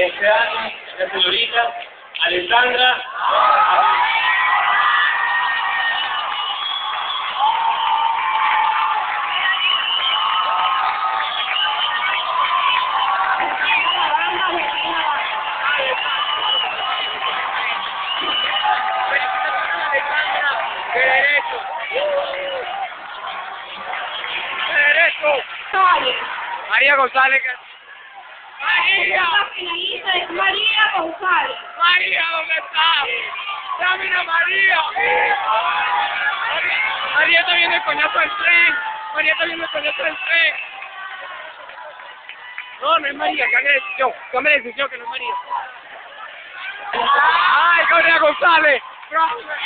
este año, la señorita Alessandra. María González. María. Finalista es María González. María, ¿dónde está? ¡Dámela, María! María está viendo el coñazo del tren. María está viendo el coñazo del tren. No, no es María, cambia de decisión. Cambia de decisión que no es María. ¡Ay, María González! ¡Profe!